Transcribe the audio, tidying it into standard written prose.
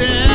de